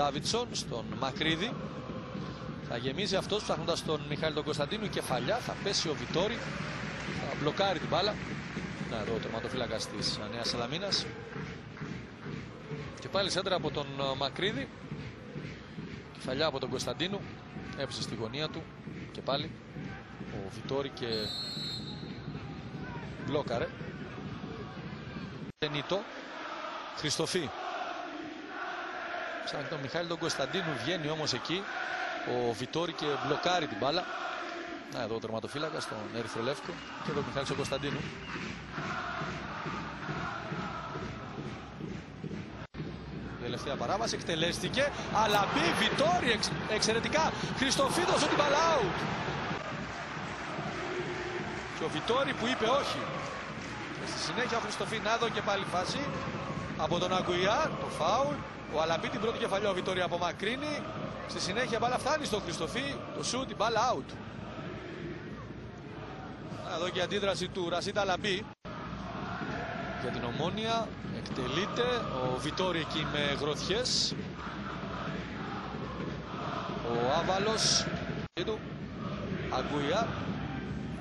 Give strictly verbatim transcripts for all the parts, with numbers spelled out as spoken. Ντάβιτσον στον Μακρίδη. Θα γεμίζει αυτός ψάχνοντας τον Μιχάλη τον Κωνσταντίνου. Η κεφαλιά, θα πέσει ο Βιτόρι. Θα μπλοκάρει την μπάλα. Να εδώ ο τερματοφύλακας της Νέας Σαλαμίνας. Και πάλι σέντρα από τον Μακρίδη. Κεφαλιά από τον Κωνσταντίνου. Έπεσε στη γωνία του. Και πάλι ο Βιτόρι και μπλόκαρε. Τενίτο. Χριστοφή. Ψάχνει τον Μιχάλη τον Κωνσταντίνου. Βγαίνει όμως εκεί ο Βιτόρι και μπλοκάρει την μπάλα. Να εδώ ο τερματοφύλακας στον Ερυθρολεύκο. Και εδώ ο Μιχάλης ο Κωνσταντίνου. Τελευταία παράβαση εκτελέστηκε. Αλαμπί, Βιτόρι εξ, εξαιρετικά. Χριστοφή δώσε την μπάλα out. Και ο Βιτόρι που είπε όχι. Και στη συνέχεια ο Χριστοφή. Να εδώ και πάλι φάση. Από τον Αγκουιάρ, το φάουλ. Ο Αλαμπί την πρώτη κεφαλιά, ο Βιτόρι απομακρύνει. Στη συνέχεια μπάλα φτάνει στον Χριστοφή. Το σουτ, την μπάλα out. Εδώ και η αντίδραση του Ρασίτα Αλαμπί. Για την Ομόνια εκτελείται ο Βιτόρι εκεί με γροθιές. Ο Άβαλος του Αγκουιά.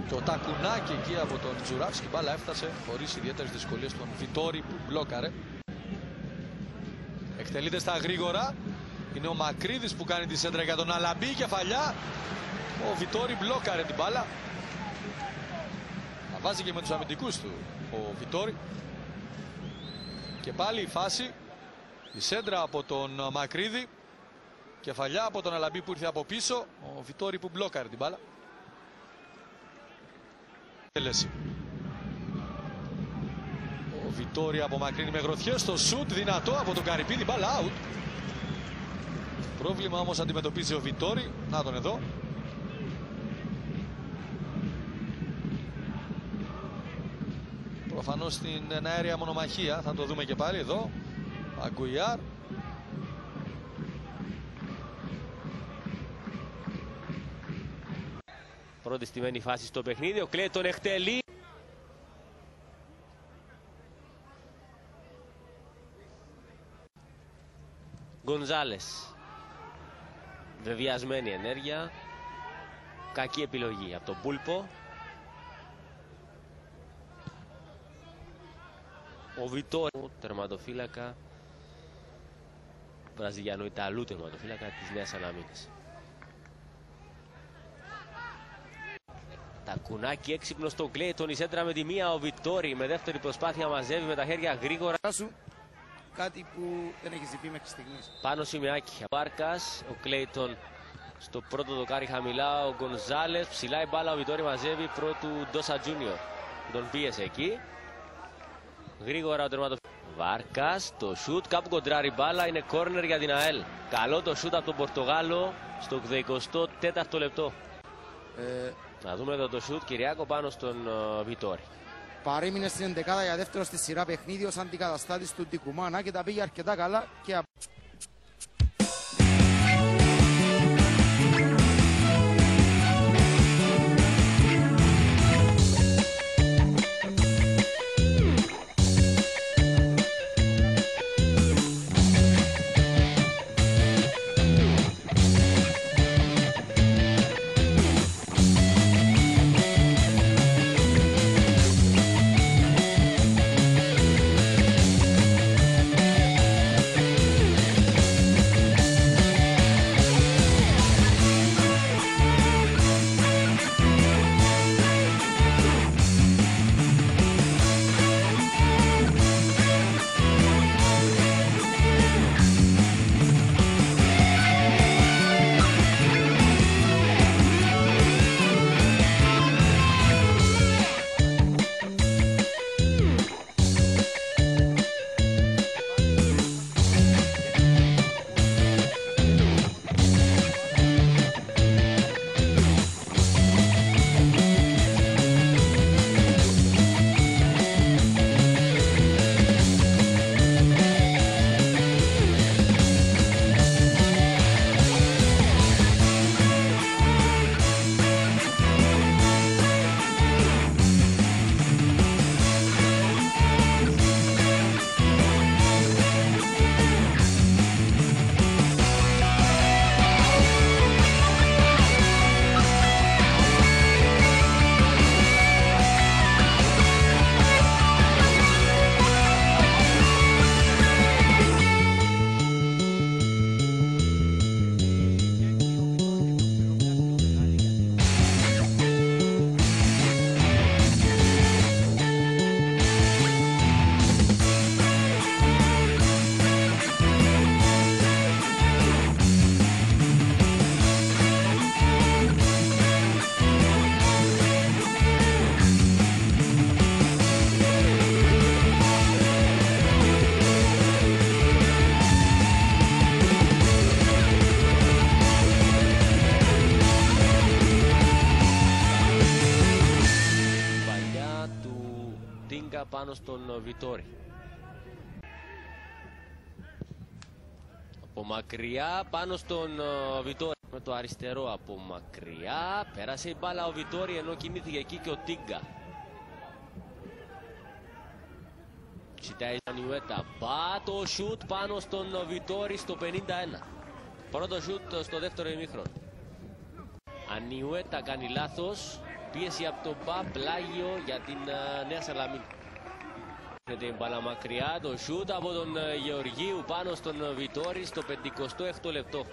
Το τακουνάκι εκεί από τον Τζουράφσκι. Μπάλα έφτασε χωρίς ιδιαίτερες δυσκολίες στον Βιτόρι που μπλόκαρε. Εκτελείται στα γρήγορα. Είναι ο Μακρίδης που κάνει τη σέντρα για τον Αλαμπί. Κεφαλιά. Ο Βιτόρι μπλόκαρε την μπάλα. Βάζει και με τους αμυντικούς του ο Βιτόρι. Και πάλι η φάση. Η σέντρα από τον Μακρίδη. Κεφαλιά από τον Αλαμπί που ήρθε από πίσω. Ο Βιτόρι που μπλόκαρε την μπάλα. Ο Βιτόρι απομακρύνει με γροθιές. Το σουτ δυνατό από τον Καρυπίδη. Μπάλα out. Πρόβλημα όμως αντιμετωπίζει ο Βιτόρι. Να τον εδώ. Προφανώς στην εναέρια μονομαχία θα το δούμε και πάλι εδώ. Αγκουιάρ. Πρώτη στημένη φάση στο παιχνίδι. Ο Κλέιτον εκτελεί. Gonzalez. Βεβιασμένη ενέργεια. Κακή επιλογή από τον Πούλπο. Ο Βιτόριο, τερματοφύλακα, Βραζιλιανο-Ιταλού τερματοφύλακα της Νέας Σαλαμίνας. Τακουνάκι έξυπνο στον Κλέιτον, η σέντρα με τη μία, ο Βιτόρι με δεύτερη προσπάθεια μαζεύει με τα χέρια γρήγορα. Κάτι που δεν έχει ζητεί μέχρι στιγμής. Πάνω σημειάκι, Βάρκας, ο Κλέιτον στο πρώτο δοκάρι χαμηλά, ο Gonzalez ψηλά η μπάλα, ο Βιτόρι μαζεύει πρώτου Ντόσα Τζούνιορ, τον πίεσε εκεί. Γρήγορα ο τερματοφύλακας. Βάρκας, το σουτ, κάπου κοντράρει μπάλα, είναι κόρνερ για την ΑΕΛ. Καλό το σουτ από τον Πορτογάλο στο εικοστό τέταρτο λεπτό. Ε... Να δούμε εδώ το σουτ, Κυριάκο, πάνω στον uh, Βιτόρι. Παρέμεινε στην εντεκάδα για δεύτερο στη σειρά παιχνίδι ως αντικαταστάτης του Ντικουμάνα και τα πήγε αρκετά καλά και από... πάνω στον Βιτόρι. Από μακριά πάνω στον Βιτόρι. Με το αριστερό από μακριά. Πέρασε η μπάλα ο Βιτόρι ενώ κινήθηκε εκεί και ο Τίγκα. Κοιτάει η Ανιουέτα. Πάτο σούτ πάνω στον Βιτόρι στο πενήντα ένα. Πρώτο σούτ στο δεύτερο ημίχρονο. Ανιουέτα κάνει λάθος. Πίεση από τον Μπα, πλάγιο για την uh, Νέα Σαλαμίνα. Φέρνεται η μπάλα μακριά, το σούτ από τον uh, Γεωργίου πάνω στον uh, Βιτόρι στο πενήντα έξι λεπτό.